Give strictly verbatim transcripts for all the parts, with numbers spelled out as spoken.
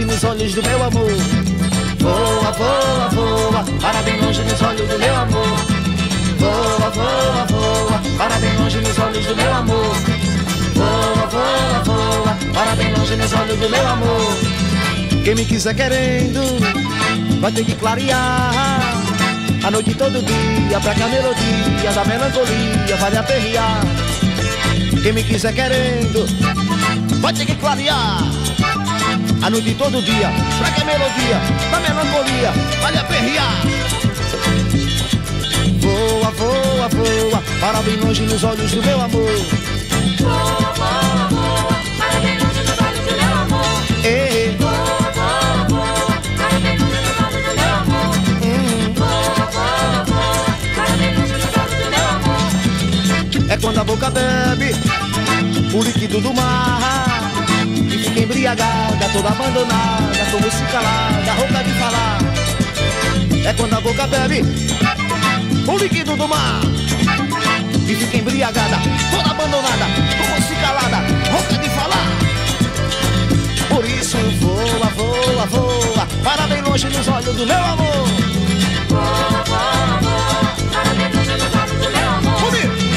longe nos olhos do meu amor. Voa, voa, voa, para bem longe nos olhos do meu amor. Voa, voa, voa, para bem longe nos olhos do meu amor. Voa, voa, voa, para bem longe nos olhos do meu amor. Quem me quiser querendo vai ter que clarear a noite todo dia, pra que a melodia da melancolia vale a perrear. Quem me quiser querendo vai ter que clarear a noite todo dia, pra que a melodia da melancolia vale a perrear. Voa, voa, voa, para bem longe nos olhos do meu amor. Voa, voa, voa, para bem longe nos olhos do meu amor. Ei, voa. É quando a boca bebe o líquido do mar e fica embriagada, toda abandonada, como se calada, rouca de falar. É quando a boca bebe o líquido do mar e fica embriagada, toda abandonada, como se calada, rouca de falar. Por isso voa, voa, voa, para bem longe nos olhos do meu amor. Voa, voa, voa, para bem longe nos olhos do meu amor. Comigo.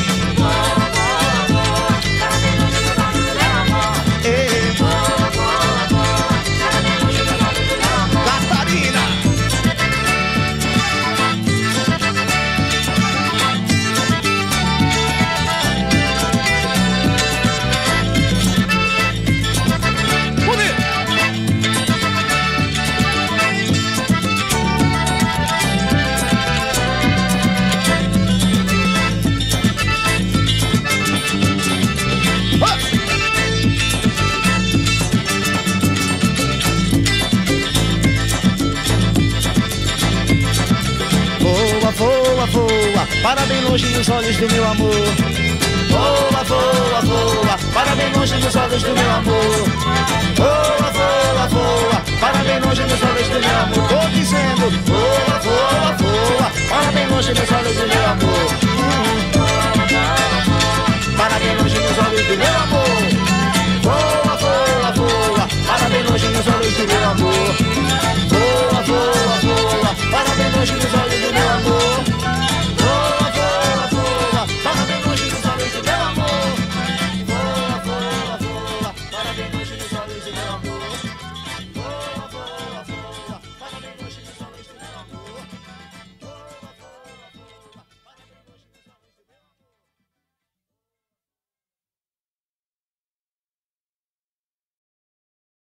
Para bem longe dos olhos do meu amor. Voa, voa, voa, para bem longe dos olhos do meu amor. Voa, voa, voa,